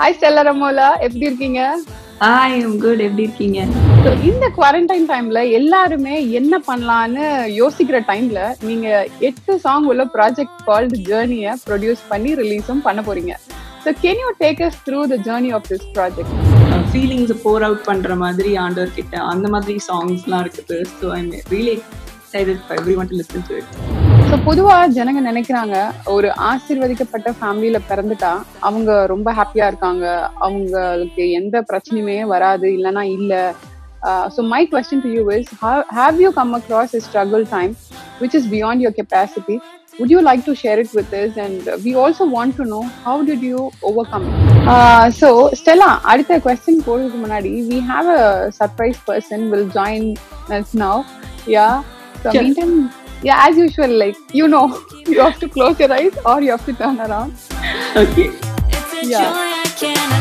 Hi Stella Ramola, எப்படி இருக்கீங்க? I am good, எப்படி இருக்கீங்க? So இந்த குவாரண்டைன் டைம்ல எல்லாருமே என்ன பண்ணலாம்னு யோசிக்கிற டைம்ல நீங்க 8 சாங் உள்ள ப்ராஜெக்ட் கால்ட் ஜர்னியை ப்ரொடியூஸ் பண்ணி ரிலீஸும் பண்ண போறீங்க. So can you take us through the journey of this project? Feelings pour out பண்ற மாதிரி ஆண்டவர் கிட்ட அந்த மாதிரி சாங்ஸ்லாம் இருக்குது. So I am really excited for everyone to listen to it. So பொதுவாக ஜனங்க நினைக்கிறாங்க ஒரு ஆசீர்வதிக்கப்பட்ட ஃபேமிலியில் பிறந்துட்டா அவங்க ரொம்ப ஹாப்பியாக இருக்காங்க, அவங்களுக்கு எந்த பிரச்சனையுமே வராது, இல்லைன்னா இல்லை. So my question to you is have you come across a struggle time which is beyond your capacity? Would you like to share it with us? And we also want to know how did you overcome it? So Stella, Aditha question posed Manadi. We have a surprise person will join us now. Yeah. So sure. Meantime, yeah, as usual, like you have to close your eyes or you have to turn around. Okay. Yeah.